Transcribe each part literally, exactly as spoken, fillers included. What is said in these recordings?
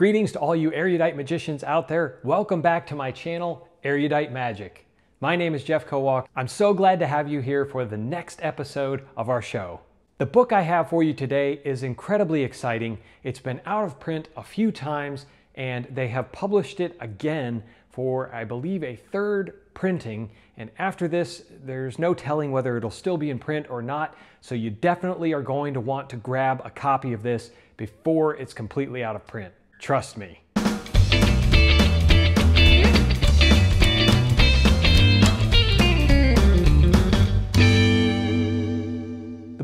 Greetings to all you erudite magicians out there. Welcome back to my channel, Erudite Magic. My name is Jeff Kowalski. I'm so glad to have you here for the next episode of our show. The book I have for you today is incredibly exciting. It's been out of print a few times and they have published it again for, I believe, a third printing. And after this, there's no telling whether it'll still be in print or not. So you definitely are going to want to grab a copy of this before it's completely out of print. Trust me. The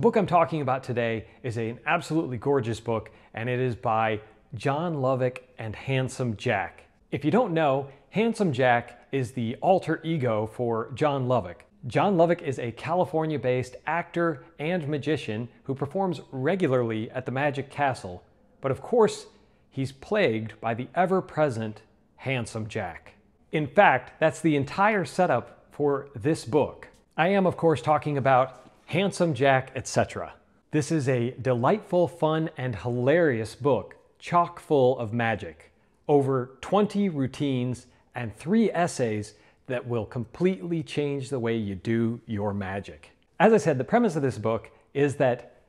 book I'm talking about today is an absolutely gorgeous book, and it is by John Lovick and Handsome Jack. If you don't know, Handsome Jack is the alter ego for John Lovick. John Lovick is a California-based actor and magician who performs regularly at the Magic Castle, but of course, he's plagued by the ever-present Handsome Jack. In fact, that's the entire setup for this book. I am, of course, talking about Handsome Jack et cetera. This is a delightful, fun, and hilarious book, chock full of magic. Over twenty routines and three essays that will completely change the way you do your magic. As I said, the premise of this book is that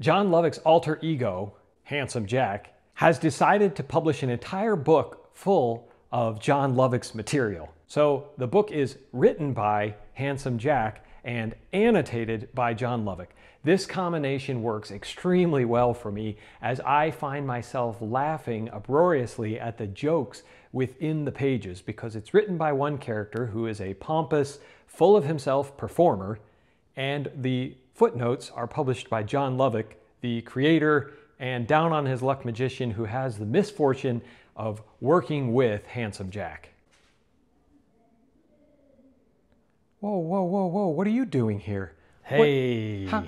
John Lovick's alter ego, Handsome Jack, has decided to publish an entire book full of John Lovick's material. So the book is written by Handsome Jack and annotated by John Lovick. This combination works extremely well for me as I find myself laughing uproariously at the jokes within the pages because it's written by one character who is a pompous, full of himself performer, and the footnotes are published by John Lovick, the creator and down on his luck magician who has the misfortune of working with Handsome Jack. Whoa, whoa, whoa, whoa, what are you doing here? Hey. What, how,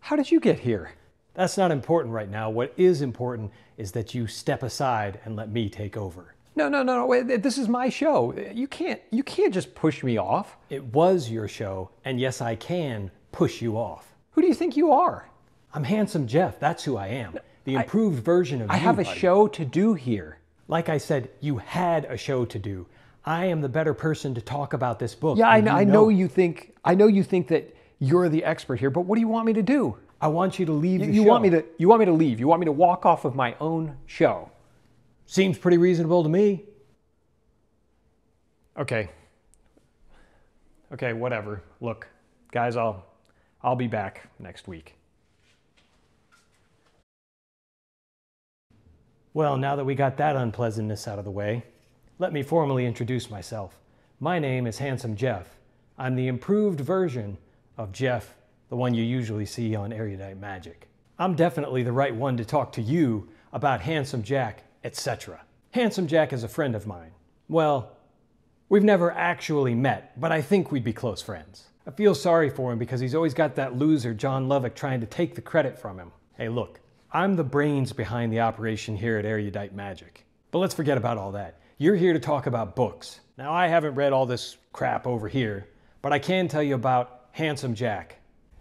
how did you get here? That's not important right now. What is important is that you step aside and let me take over. No, no, no, no. This is my show. You can't, you can't just push me off. It was your show, and yes, I can push you off. Who do you think you are? I'm Handsome Jeff. That's who I am. The improved I, version of I you, I have a buddy. show to do here. Like I said, you had a show to do. I am the better person to talk about this book. Yeah, I know, you know. I know you think I know you think that you're the expert here, but what do you want me to do? I want you to leave you, the you show. You want me to you want me to leave. You want me to walk off of my own show. Seems pretty reasonable to me. Okay. Okay, whatever. Look, guys, I'll I'll be back next week. Well, now that we got that unpleasantness out of the way, let me formally introduce myself. My name is Handsome Jeff. I'm the improved version of Jeff, the one you usually see on Erudite Magic. I'm definitely the right one to talk to you about Handsome Jack, et cetera. Handsome Jack is a friend of mine. Well, we've never actually met, but I think we'd be close friends. I feel sorry for him because he's always got that loser, John Lovick, trying to take the credit from him. Hey, look, I'm the brains behind the operation here at Erudite Magic. But let's forget about all that. You're here to talk about books. Now, I haven't read all this crap over here, but I can tell you about Handsome Jack.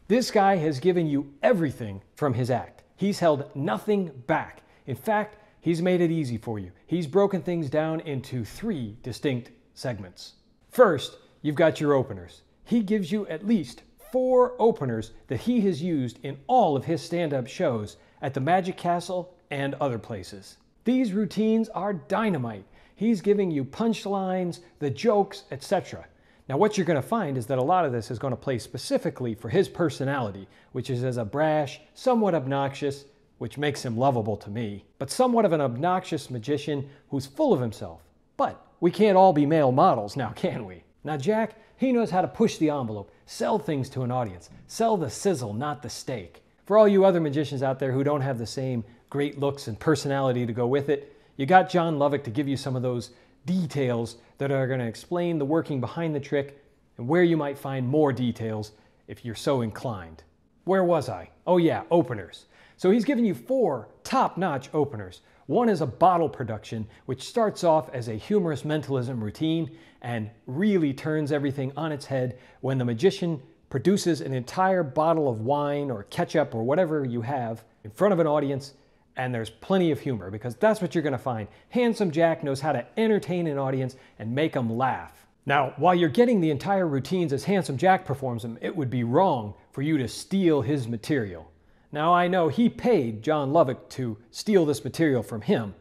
This guy has given you everything from his act. He's held nothing back. In fact, he's made it easy for you. He's broken things down into three distinct segments. First, you've got your openers. He gives you at least four openers that he has used in all of his stand-up shows at the Magic Castle and other places. These routines are dynamite. He's giving you punchlines, the jokes, et cetera. Now what you're going to find is that a lot of this is going to play specifically for his personality, which is as a brash, somewhat obnoxious, which makes him lovable to me, but somewhat of an obnoxious magician who's full of himself. But we can't all be male models now, can we? Now Jack, he knows how to push the envelope, sell things to an audience, sell the sizzle, not the steak. For all you other magicians out there who don't have the same great looks and personality to go with it, you got John Lovick to give you some of those details that are going to explain the working behind the trick and where you might find more details if you're so inclined. Where was I? Oh yeah, openers. So he's given you four top-notch openers. One is a bottle production, which starts off as a humorous mentalism routine and really turns everything on its head when the magician produces an entire bottle of wine or ketchup or whatever you have in front of an audience and there's plenty of humor, because that's what you're going to find. Handsome Jack knows how to entertain an audience and make them laugh. Now, while you're getting the entire routines as Handsome Jack performs them, it would be wrong for you to steal his material. Now, I know he paid John Lovick to steal this material from him,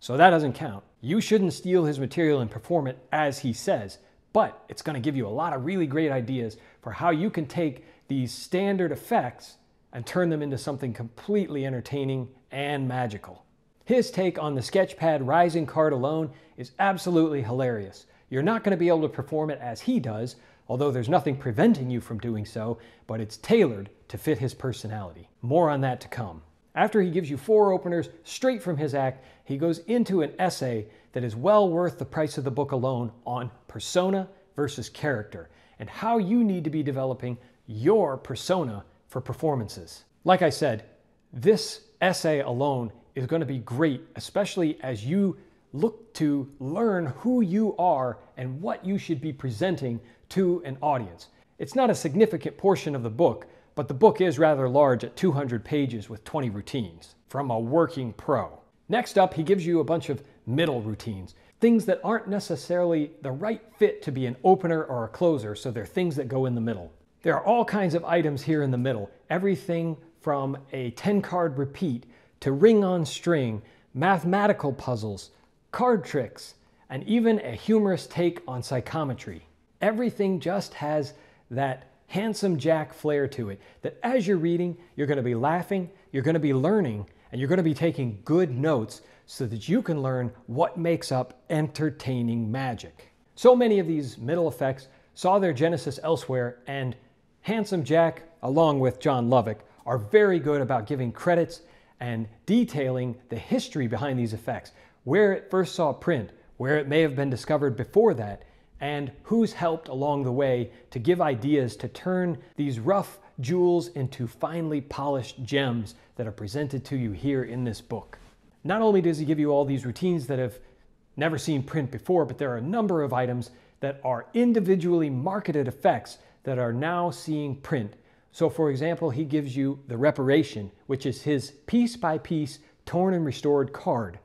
so that doesn't count. You shouldn't steal his material and perform it as he says, but it's going to give you a lot of really great ideas for how you can take these standard effects and turn them into something completely entertaining and magical. His take on the Sketchpad Rising card alone is absolutely hilarious. You're not going to be able to perform it as he does, although there's nothing preventing you from doing so, but it's tailored to fit his personality. More on that to come. After he gives you four openers straight from his act, he goes into an essay that is well worth the price of the book alone on persona versus character, and how you need to be developing your persona for performances. Like I said, this essay alone is going to be great, especially as you look to learn who you are and what you should be presenting to an audience. It's not a significant portion of the book, but the book is rather large at two hundred pages with twenty routines from a working pro. Next up, he gives you a bunch of middle routines, things that aren't necessarily the right fit to be an opener or a closer, so they're things that go in the middle. There are all kinds of items here in the middle, everything from a ten card repeat to ring on string, mathematical puzzles, card tricks, and even a humorous take on psychometry. Everything just has that Handsome Jack flair to it, that as you're reading, you're going to be laughing, you're going to be learning, and you're going to be taking good notes so that you can learn what makes up entertaining magic. So many of these middle effects saw their genesis elsewhere, and Handsome Jack, along with John Lovick, are very good about giving credits and detailing the history behind these effects, where it first saw print, where it may have been discovered before that, and who's helped along the way to give ideas to turn these rough jewels into finely polished gems that are presented to you here in this book. Not only does he give you all these routines that have never seen print before, but there are a number of items that are individually marketed effects that are now seeing print. So for example, he gives you the Reparation, which is his piece by piece torn and restored card. It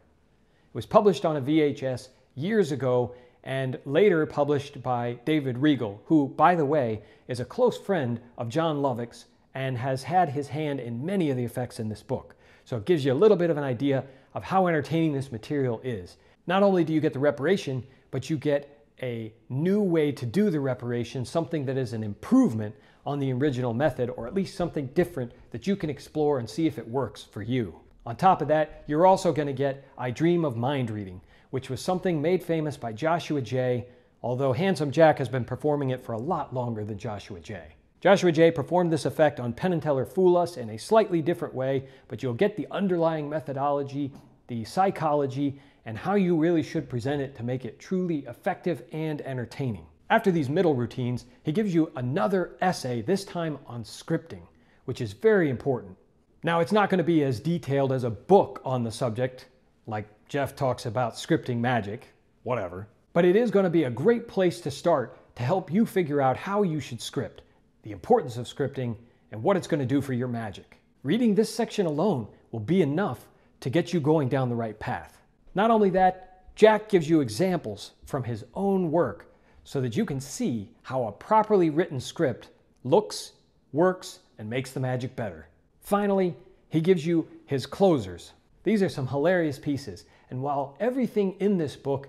was published on a V H S years ago and later published by David Regal, who, by the way, is a close friend of John Lovick's and has had his hand in many of the effects in this book. So it gives you a little bit of an idea of how entertaining this material is. Not only do you get the Reparation, but you get a new way to do the Reparation, something that is an improvement on the original method, or at least something different that you can explore and see if it works for you. On top of that, you're also going to get I Dream of Mind Reading, which was something made famous by Joshua Jay, although Handsome Jack has been performing it for a lot longer than Joshua Jay. Joshua Jay performed this effect on Penn and Teller Fool Us in a slightly different way, but you'll get the underlying methodology, the psychology, and how you really should present it to make it truly effective and entertaining. After these middle routines, he gives you another essay, this time on scripting, which is very important. Now, it's not going to be as detailed as a book on the subject, like Jeff talks about scripting magic, whatever, but it is going to be a great place to start to help you figure out how you should script, the importance of scripting, and what it's going to do for your magic. Reading this section alone will be enough to get you going down the right path. Not only that, Jack gives you examples from his own work so that you can see how a properly written script looks, works, and makes the magic better. Finally, he gives you his closers. These are some hilarious pieces, and while everything in this book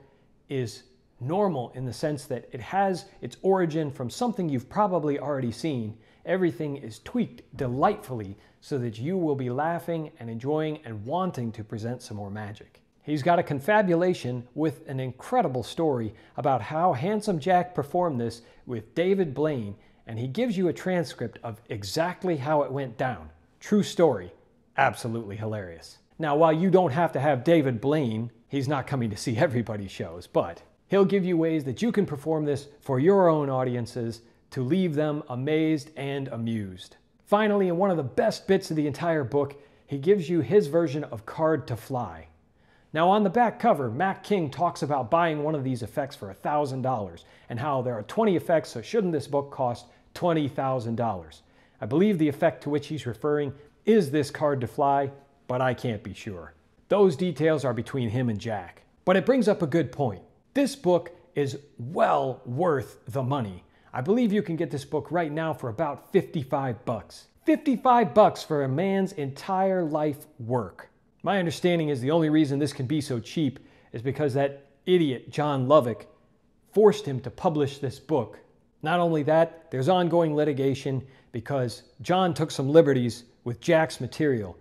is normal in the sense that it has its origin from something you've probably already seen, everything is tweaked delightfully so that you will be laughing and enjoying and wanting to present some more magic. He's got a confabulation with an incredible story about how Handsome Jack performed this with David Blaine, and he gives you a transcript of exactly how it went down. True story. Absolutely hilarious. Now, while you don't have to have David Blaine, he's not coming to see everybody's shows, but he'll give you ways that you can perform this for your own audiences to leave them amazed and amused. Finally, in one of the best bits of the entire book, he gives you his version of Card to Fly. Now, on the back cover, Matt King talks about buying one of these effects for one thousand dollars and how there are twenty effects, so shouldn't this book cost twenty thousand dollars? I believe the effect to which he's referring is this Card to Fly, but I can't be sure. Those details are between him and Jack. But it brings up a good point. This book is well worth the money. I believe you can get this book right now for about fifty-five bucks. fifty-five bucks for a man's entire life work. My understanding is the only reason this can be so cheap is because that idiot John Lovick forced him to publish this book. Not only that, there's ongoing litigation because John took some liberties with Jack's material,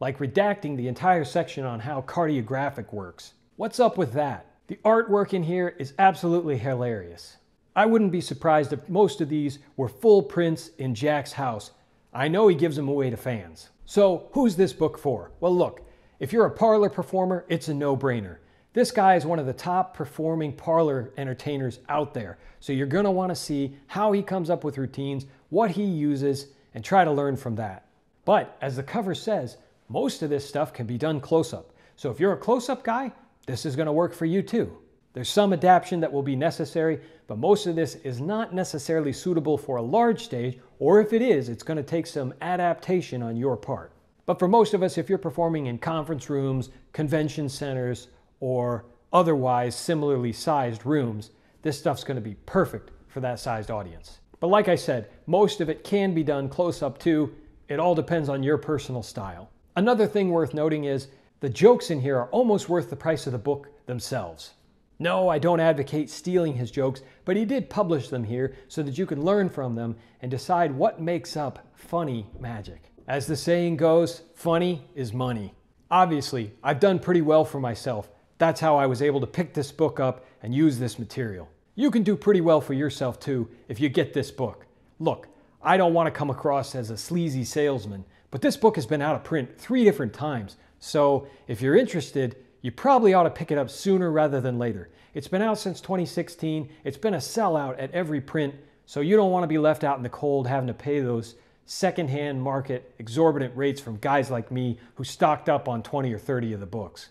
like redacting the entire section on how cartographic works. What's up with that? The artwork in here is absolutely hilarious. I wouldn't be surprised if most of these were full prints in Jack's house. I know he gives them away to fans. So who's this book for? Well, look, if you're a parlor performer, it's a no-brainer. This guy is one of the top performing parlor entertainers out there. So you're gonna wanna see how he comes up with routines, what he uses, and try to learn from that. But as the cover says, most of this stuff can be done close-up. So if you're a close-up guy, this is gonna work for you too. There's some adaptation that will be necessary, but most of this is not necessarily suitable for a large stage, or if it is, it's gonna take some adaptation on your part. But for most of us, if you're performing in conference rooms, convention centers, or otherwise similarly sized rooms, this stuff's gonna be perfect for that sized audience. But like I said, most of it can be done close up too. It all depends on your personal style. Another thing worth noting is the jokes in here are almost worth the price of the book themselves. No, I don't advocate stealing his jokes, but he did publish them here so that you can learn from them and decide what makes up funny magic. As the saying goes, funny is money. Obviously, I've done pretty well for myself. That's how I was able to pick this book up and use this material. You can do pretty well for yourself too if you get this book. Look, I don't want to come across as a sleazy salesman, but this book has been out of print three different times. So if you're interested, you probably ought to pick it up sooner rather than later. It's been out since twenty sixteen. It's been a sellout at every print, so you don't want to be left out in the cold having to pay those secondhand market exorbitant rates from guys like me who stocked up on twenty or thirty of the books.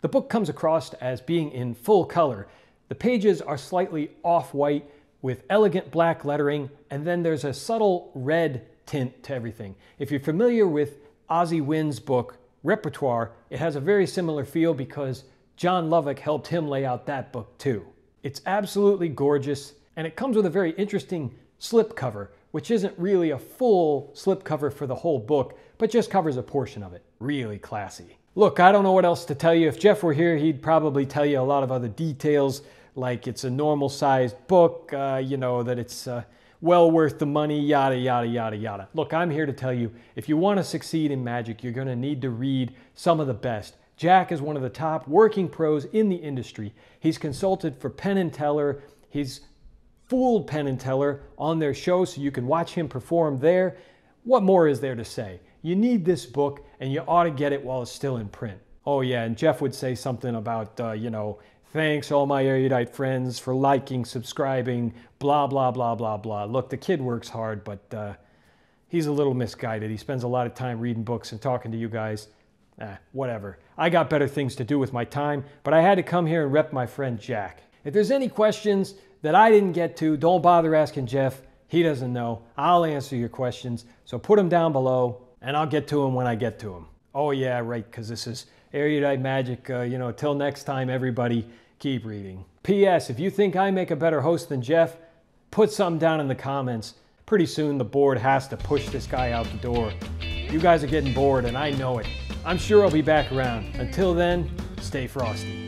The book comes across as being in full color. The pages are slightly off-white with elegant black lettering, and then there's a subtle red tint to everything. If you're familiar with Ozzie Wynn's book, Repertoire, it has a very similar feel because John Lovick helped him lay out that book too. It's absolutely gorgeous, and it comes with a very interesting slipcover, which isn't really a full slipcover for the whole book, but just covers a portion of it. Really classy. Look, I don't know what else to tell you. If Jeff were here, he'd probably tell you a lot of other details, like it's a normal-sized book, uh, you know, that it's uh, well worth the money, yada, yada, yada, yada. Look, I'm here to tell you, if you want to succeed in magic, you're going to need to read some of the best. Jack is one of the top working pros in the industry. He's consulted for Penn and Teller. He's fooled Penn and Teller on their show, so you can watch him perform there. What more is there to say? You need this book, and you ought to get it while it's still in print. Oh yeah, and Jeff would say something about, uh, you know, thanks all my erudite friends for liking, subscribing, blah, blah, blah, blah, blah. Look, the kid works hard, but uh, he's a little misguided. He spends a lot of time reading books and talking to you guys. Eh, whatever. I got better things to do with my time, but I had to come here and rep my friend Jack. If there's any questions that I didn't get to, don't bother asking Jeff. He doesn't know. I'll answer your questions, so put them down below. And I'll get to him when I get to him. Oh yeah, right, because this is Erudite Magic. Uh, you know, till next time, everybody, keep reading. P S If you think I make a better host than Jeff, put something down in the comments. Pretty soon the board has to push this guy out the door. You guys are getting bored, and I know it. I'm sure I'll be back around. Until then, stay frosty.